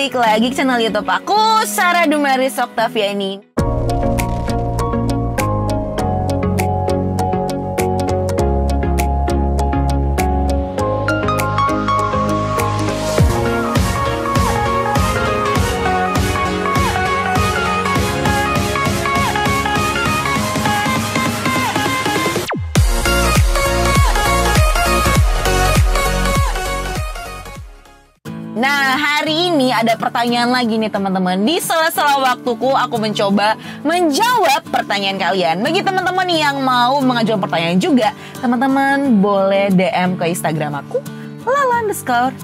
balik lagi ke channel YouTube aku, Sarah Dumariz Oktaviani. Nah, hari ini ada pertanyaan lagi nih teman-teman. Di sela-sela waktuku aku mencoba menjawab pertanyaan kalian. Bagi teman-teman yang mau mengajukan pertanyaan juga, teman-teman boleh DM ke Instagram aku lala_dop.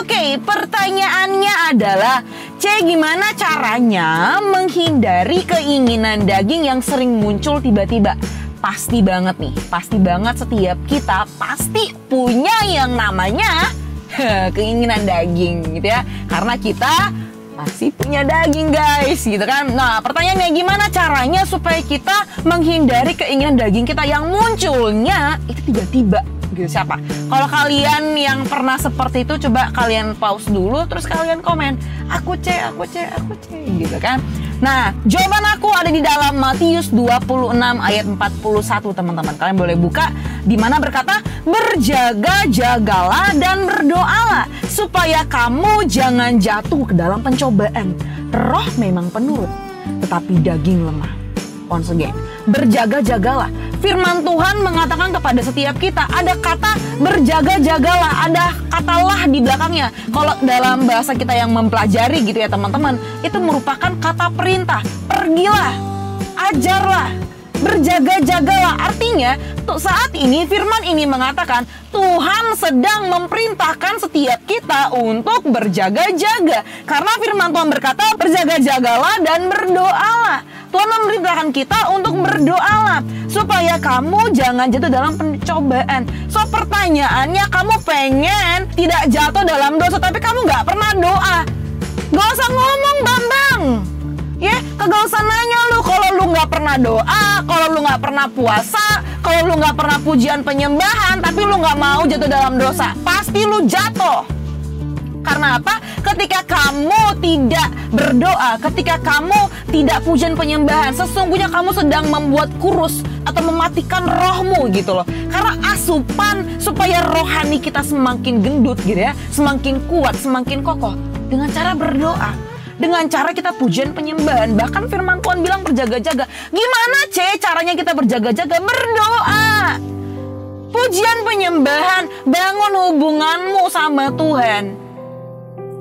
Oke, pertanyaannya adalah, "C, gimana caranya menghindari keinginan daging yang sering muncul tiba-tiba?" Pasti banget nih, pasti banget setiap kita pasti punya yang namanya keinginan daging gitu ya, karena kita masih punya daging guys gitu kan. Nah, pertanyaannya gimana caranya supaya kita menghindari keinginan daging kita yang munculnya itu tiba-tiba gitu. Siapa? Kalau kalian yang pernah seperti itu, coba kalian pause dulu terus kalian komen, aku C, aku C, aku C gitu kan. Nah, jawaban aku ada di dalam Matius 26 ayat 41 teman-teman. Kalian boleh buka, di mana berkata, "Berjaga-jagalah dan berdoalah supaya kamu jangan jatuh ke dalam pencobaan. Roh memang penurut, tetapi daging lemah." Once again, berjaga-jagalah. Firman Tuhan mengatakan kepada setiap kita, ada kata berjaga-jagalah, ada katalah di belakangnya. Kalau dalam bahasa kita yang mempelajari gitu ya teman-teman, itu merupakan kata perintah. Pergilah, ajarlah, berjaga-jagalah. Artinya, untuk saat ini firman ini mengatakan Tuhan sedang memerintahkan setiap kita untuk berjaga-jaga. Karena firman Tuhan berkata, "Berjaga-jagalah dan berdoalah." Tuhan memerintahkan kita untuk berdoalah supaya kamu jangan jatuh dalam pencobaan. So, pertanyaannya, kamu pengen tidak jatuh dalam dosa, tapi kamu nggak pernah doa. Nggak usah ngomong, Bambang. Ya, kagak usah nanya lu kalau lu nggak pernah doa, kalau lu nggak pernah puasa, kalau lu nggak pernah pujian penyembahan, tapi lu nggak mau jatuh dalam dosa. Pasti lu jatuh. Karena apa? Ketika kamu tidak berdoa, ketika kamu tidak pujian penyembahan, sesungguhnya kamu sedang membuat kurus atau mematikan rohmu gitu loh. Karena asupan supaya rohani kita semakin gendut gitu ya, semakin kuat, semakin kokoh dengan cara berdoa. Dengan cara kita pujian penyembahan. Bahkan firman Tuhan bilang berjaga-jaga. Gimana C caranya kita berjaga-jaga? Berdoa, pujian penyembahan, bangun hubunganmu sama Tuhan.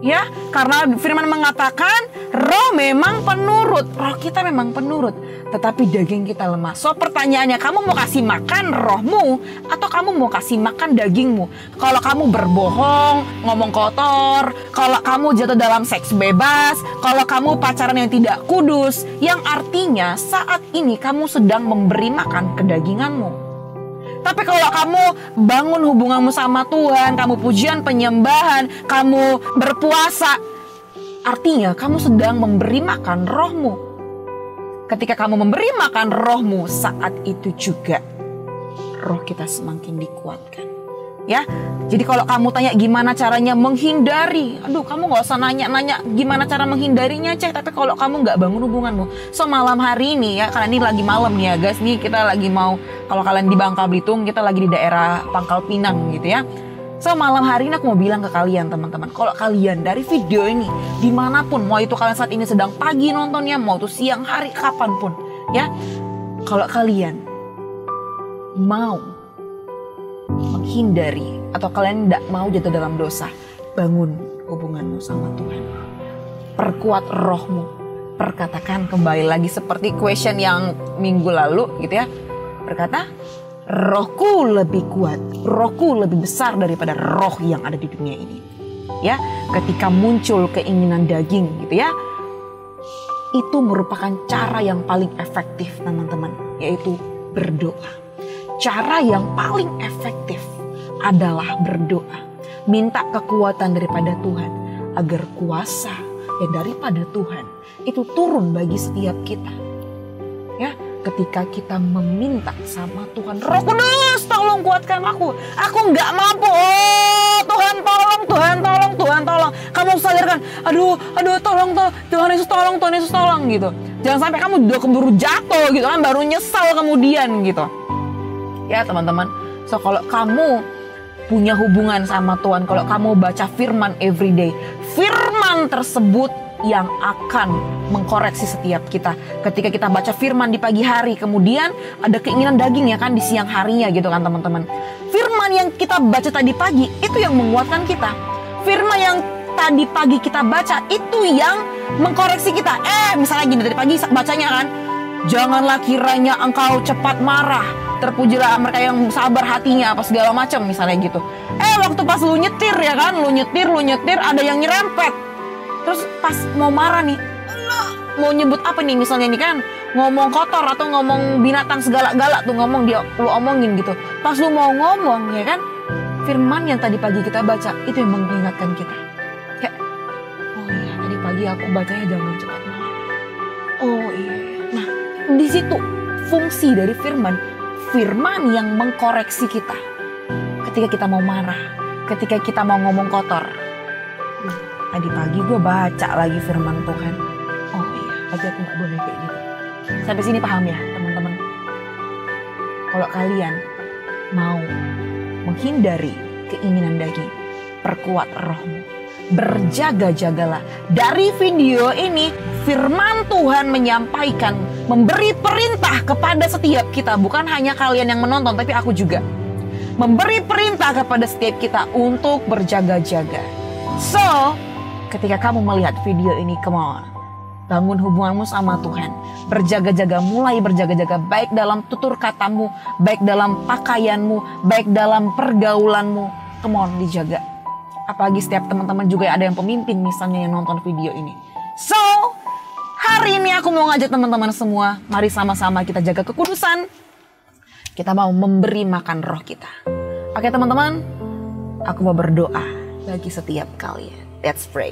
Ya, karena firman mengatakan roh memang penurut. Roh kita memang penurut, tetapi daging kita lemah. So, pertanyaannya, kamu mau kasih makan rohmu atau kamu mau kasih makan dagingmu? Kalau kamu berbohong, ngomong kotor, kalau kamu jatuh dalam seks bebas, kalau kamu pacaran yang tidak kudus, yang artinya saat ini kamu sedang memberi makan ke daginganmu. Tapi kalau kamu bangun hubunganmu sama Tuhan, kamu pujian penyembahan, kamu berpuasa, artinya kamu sedang memberi makan rohmu. Ketika kamu memberi makan rohmu, saat itu juga roh kita semakin dikuatkan. Ya, jadi kalau kamu tanya gimana caranya menghindari, aduh kamu gak usah nanya-nanya gimana cara menghindarinya Ceh, tapi kalau kamu gak bangun hubunganmu. So, malam hari ini ya, karena ini lagi malam nih ya guys, nih kita lagi mau, kalau kalian di Bangka Belitung, kita lagi di daerah Pangkal Pinang gitu ya. So, malam hari ini aku mau bilang ke kalian teman-teman, kalau kalian dari video ini, dimanapun, mau itu kalian saat ini sedang pagi nontonnya, mau itu siang hari, kapanpun ya, kalau kalian mau menghindari atau kalian tidak mau jatuh dalam dosa, bangun hubunganmu sama Tuhan, perkuat rohmu. Perkatakan kembali lagi seperti question yang minggu lalu gitu ya, berkata, rohku lebih kuat, rohku lebih besar daripada roh yang ada di dunia ini. Ya, ketika muncul keinginan daging gitu ya, itu merupakan cara yang paling efektif teman-teman, yaitu berdoa. Cara yang paling efektif adalah berdoa. Minta kekuatan daripada Tuhan, agar kuasa yang daripada Tuhan itu turun bagi setiap kita. Ya, ketika kita meminta sama Tuhan. Roh Kudus, tolong kuatkan aku. Aku nggak mampu. Oh, Tuhan tolong, Tuhan tolong, Tuhan tolong. Kamu sadarkan, aduh tolong, Tuhan Yesus tolong gitu. Jangan sampai kamu udah keburu jatuh gitu kan, baru nyesal kemudian gitu. Ya teman-teman, so kalau kamu punya hubungan sama Tuhan, kalau kamu baca firman everyday, firman tersebut yang akan mengkoreksi setiap kita. Ketika kita baca firman di pagi hari, kemudian ada keinginan daging ya kan di siang harinya gitu kan teman-teman. Firman yang kita baca tadi pagi itu yang menguatkan kita. Firman yang tadi pagi kita baca itu yang mengkoreksi kita. Misalnya gini, tadi pagi bacanya kan, janganlah kiranya engkau cepat marah, terpujilah mereka yang sabar hatinya, apa segala macam misalnya gitu. Waktu pas lu nyetir ya kan, lu nyetir ada yang nyerempet. Terus pas mau marah nih, mau nyebut apa nih misalnya nih kan, ngomong kotor atau ngomong binatang segala-gala tuh ngomong dia, lu omongin gitu. Pas lu mau ngomong ya kan, firman yang tadi pagi kita baca itu yang mengingatkan kita. Kayak, oh iya tadi pagi aku bacanya jangan cepat marah. Oh iya. Nah, di situ fungsi dari firman yang mengkoreksi kita ketika kita mau marah, ketika kita mau ngomong kotor. Nah, tadi pagi gue baca lagi firman Tuhan. Oh iya, pagi aku gak boleh kayak gitu. Sampai sini paham ya teman-teman? Kalau kalian mau menghindari keinginan daging, perkuat rohmu, berjaga-jagalah. Dari video ini firman Tuhan menyampaikan, memberi perintah kepada setiap kita. Bukan hanya kalian yang menonton, tapi aku juga memberi perintah kepada setiap kita untuk berjaga-jaga. So, ketika kamu melihat video ini, come on, bangun hubunganmu sama Tuhan. Berjaga-jaga, mulai berjaga-jaga, baik dalam tutur katamu, baik dalam pakaianmu, baik dalam pergaulanmu. Come on, dijaga. Apalagi setiap teman-teman juga ada yang pemimpin misalnya yang nonton video ini. So, hari ini aku mau ngajak teman-teman semua, mari sama-sama kita jaga kekudusan. Kita mau memberi makan roh kita. Oke teman-teman, aku mau berdoa bagi setiap kalian. Let's pray.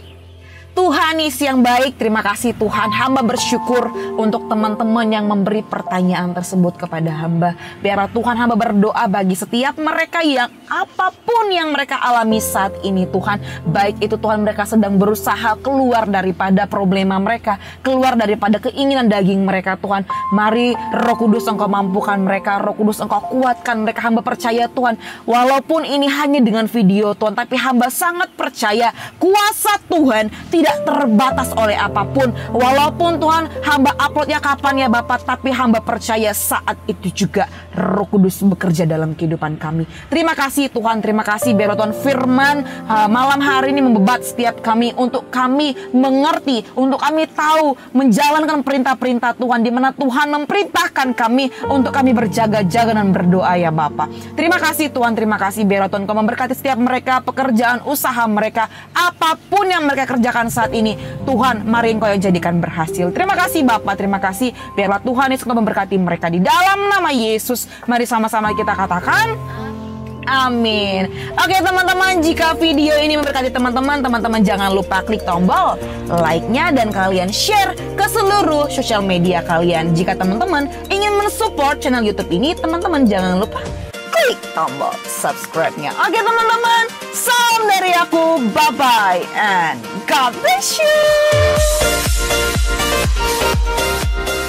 Tuhan Yesus yang baik, terima kasih Tuhan. Hamba bersyukur untuk teman-teman yang memberi pertanyaan tersebut kepada hamba. Biar Tuhan, hamba berdoa bagi setiap mereka yang apapun yang mereka alami saat ini Tuhan. Baik itu Tuhan mereka sedang berusaha keluar daripada problema mereka, keluar daripada keinginan daging mereka Tuhan. Mari Roh Kudus Engkau mampukan mereka, Roh Kudus Engkau kuatkan mereka. Hamba percaya Tuhan, walaupun ini hanya dengan video Tuhan, tapi hamba sangat percaya kuasa Tuhan tidak terbatas oleh apapun. Walaupun Tuhan hamba uploadnya kapan ya Bapak, tapi hamba percaya saat itu juga Roh Kudus bekerja dalam kehidupan kami. Terima kasih Tuhan, terima kasih. Biar Tuhan firman malam hari ini membebat setiap kami, untuk kami mengerti, untuk kami tahu menjalankan perintah-perintah Tuhan, di mana Tuhan memerintahkan kami untuk kami berjaga-jaga dan berdoa ya Bapak. Terima kasih Tuhan, terima kasih. Biar Tuhan Kau memberkati setiap mereka, pekerjaan, usaha mereka, apapun yang mereka kerjakan saat ini Tuhan, mari Engkau yang jadikan berhasil. Terima kasih Bapak, terima kasih. Biarlah Tuhan Yesus memberkati mereka di dalam nama Yesus. Mari sama-sama kita katakan amin. Oke teman-teman, jika video ini memberkati teman-teman, teman-teman jangan lupa klik tombol like-nya dan kalian share ke seluruh sosial media kalian. Jika teman-teman ingin mensupport channel YouTube ini, teman-teman jangan lupa klik tombol subscribe-nya. Oke teman-teman, salam dari aku, bye-bye and God bless you.